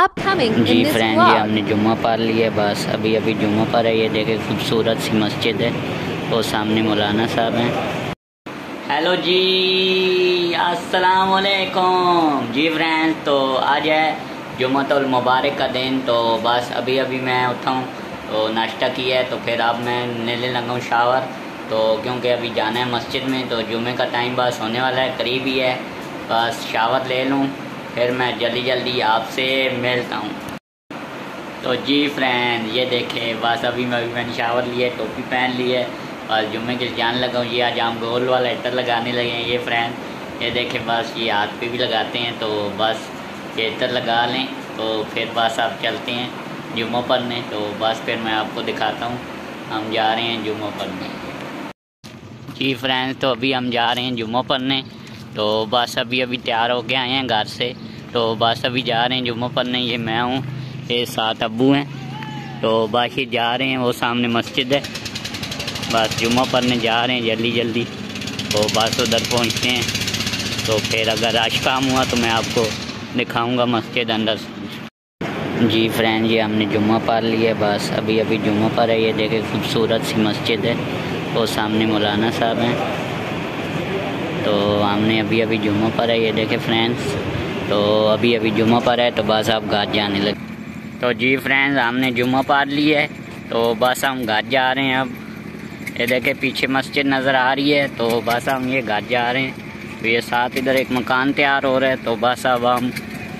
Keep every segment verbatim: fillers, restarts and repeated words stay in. Upcoming जी in this friend जी हमने जुम्मा पढ़ लिया बस अभी अभी जुम्मा पढ़ा। ये देखे खूबसूरत सी मस्जिद है और सामने मौलाना साहब हैं। हेलो जी, अस्सलाम वालेकुम जी फ्रेंड्स। तो आज है जुम्मतुल मुबारक का दिन, तो बस अभी अभी मैं उठा हूँ तो नाश्ता किया है, तो फिर अब मैं लेने लगा हूँ शावर, तो क्योंकि अभी जाना है मस्जिद में, तो जुम्मे का टाइम बस होने वाला है, करीब ही है, बस शावर ले लूँ, फिर मैं जल्दी जल्दी आपसे मिलता हूँ। तो जी फ्रेंड ये देखें बस अभी मैं मैंने शावर लिए, टोपी पहन ली है और जुम्मे के जान लगाऊँ। ये आज हम गोल वाला इतर लगाने लगे हैं। ये फ्रेंड ये देखें बस ये हाथ पे भी लगाते हैं, तो बस ये इतर लगा लें, तो फिर बस आप चलते हैं जुम्मा पढ़ने, तो बस फिर मैं आपको दिखाता हूँ हम जा रहे हैं जुम्मा पढ़ने। जी फ्रेंड तो अभी हम जा रहे हैं जुम्मा पढ़ने, तो बस अभी अभी तैयार होके आए हैं घर से, तो बस अभी जा रहे हैं जुम्मा पढ़ने। ये मैं हूँ, ये सात अब्बू हैं, तो बस ये जा रहे हैं, वो सामने मस्जिद है, बस जुम्मा पढ़ने जा रहे हैं जल्दी जल्दी, तो बस उधर पहुँचते हैं, तो फिर अगर आज काम हुआ तो मैं आपको दिखाऊंगा मस्जिद अंदर। जी फ्रेंड जी हमने जुम्मा पढ़ लिया, बस अभी अभी जुम्मा पढ़ा। ये देखे खूबसूरत सी मस्जिद है और सामने मौलाना साहब हैं, तो हमने अभी अभी जुम्मा पढ़ा। ये देखे फ्रेंड्स तो अभी अभी जुम्मा पढ़ा है, तो बस आप घर जाने लगे। तो जी फ्रेंड्स हमने जुम्मा पढ़ लिया है, तो बस हम घर जा रहे हैं। अब ये देखे पीछे मस्जिद नज़र आ रही है, तो बस हम ये घर जा रहे हैं। तो ये साथ इधर एक मकान तैयार हो रहा है, तो बस अब हम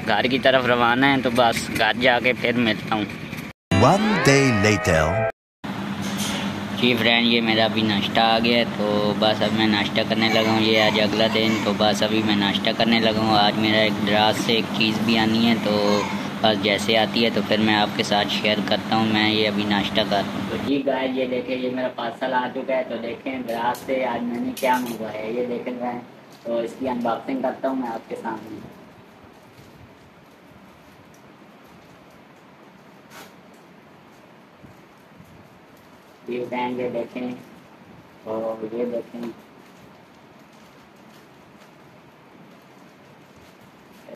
घर की तरफ रवाना है, तो बस घर जाके फिर मिलता हूँ। जी फ्रेंड ये मेरा अभी नाश्ता आ गया है, तो बस अब मैं नाश्ता करने लगा हूँ। ये आज अगला दिन, तो बस अभी मैं नाश्ता करने लगा हूँ। आज मेरा एक दराज से एक चीज़ भी आनी है, तो बस जैसे आती है तो फिर मैं आपके साथ शेयर करता हूँ। मैं ये अभी नाश्ता करता हूँ। तो जी गाइस ये देखें ये मेरा पार्सल आ चुका है, तो देखें दराज से आज मैंने क्या मंगवाया है। ये देखें मैं तो इसकी अनबॉक्सिंग करता हूँ मैं आपके सामने। ये फ्रेंड ये देखें और ये देखें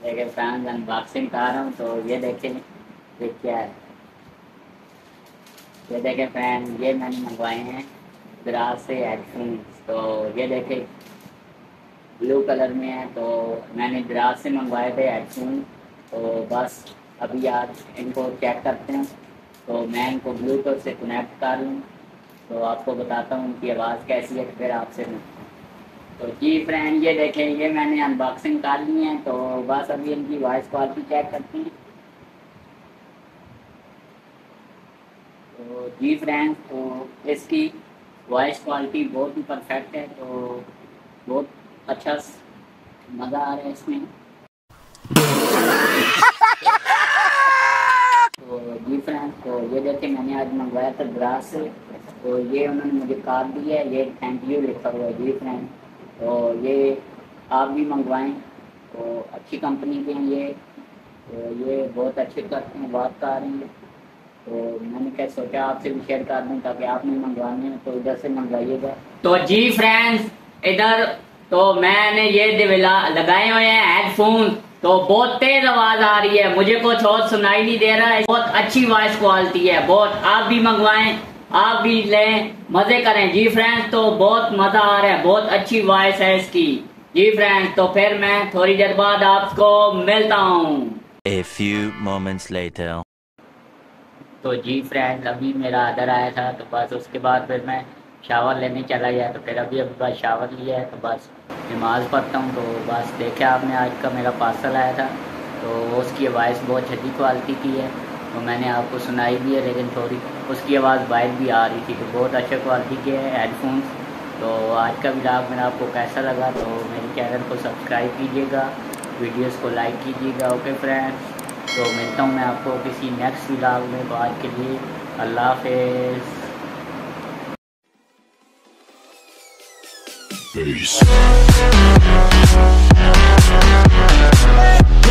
देखे फ्रेंड अनबॉक्सिंग कर रहा हूँ, तो ये देखें ये क्या है। ये देखें फ्रेंड ये मैंने मंगवाए हैं दराज से हेडफोन, तो ये देखें ब्लू कलर में है, तो मैंने दराज से मंगवाए थे हेडफोन, तो बस अभी आज इनको चेक करते हैं। तो मैं इनको ब्लूटूथ से कनेक्ट कर लूँ, तो आपको बताता हूँ उनकी आवाज़ कैसी है, फिर आपसे मिलता हूँ। तो जी फ्रेंड ये देखें ये मैंने अनबॉक्सिंग कर ली है, तो बस अभी इनकी वॉइस क्वालिटी चेक करते हैं। तो जी फ्रेंड तो इसकी वॉइस क्वालिटी बहुत ही परफेक्ट है, तो बहुत अच्छा मज़ा आ रहा है इसमें। जी फ्रेंड तो ये देखें मैंने आज मंगवाया था दराज से, तो ये उन्होंने मुझे कार्ड दिया है, ये थैंक यू लिखा हुआ है। जी फ्रेंड तो ये आप भी मंगवाएं, तो अच्छी कंपनी के हैं ये, तो ये बहुत अच्छे करते हैं, बात कर रहे हैं, तो मैंने क्या सोचा आपसे भी शेयर कर दूँ, ताकि आपने मंगवाने हैं तो इधर से मंगवाइएगा। तो जी फ्रेंड्स इधर तो मैंने ये लगाए हुए हैं हेडफोन, तो बहुत तेज आवाज आ रही है, मुझे कुछ और सुनाई नहीं दे रहा है। बहुत अच्छी वॉइस क्वालिटी है, बहुत आप भी मंगवाएं, आप भी लें, मजे करें। जी फ्रेंड्स तो बहुत मजा आ रहा है, बहुत अच्छी वॉइस है इसकी। जी फ्रेंड्स तो फिर मैं थोड़ी देर बाद आपको मिलता हूँ। A few moments later. तो जी फ्रेंड्स अभी मेरा आदर आया था, तो बस उसके बाद फिर मैं शावर लेने चला गया, तो फिर अभी अभी बस शावर लिया है, तो बस नमाज़ पढ़ता हूँ। तो बस देखा आपने आज का मेरा पार्सल आया था, तो उसकी आवाज़ बहुत अच्छी क्वालिटी की है, तो मैंने आपको सुनाई भी है, लेकिन थोड़ी उसकी आवाज़ बाहर भी आ रही थी, तो बहुत अच्छे क्वालिटी के हैं हेडफोन्स। तो आज का व्लॉग मेरा आपको कैसा लगा, तो मेरे चैनल को सब्सक्राइब कीजिएगा, वीडियोज़ को लाइक कीजिएगा। ओके फ्रेंड्स तो मिलता हूँ मैं आपको किसी नेक्स्ट व्लॉग में, तो आज के लिए अल्लाह हाफिज़। Peace.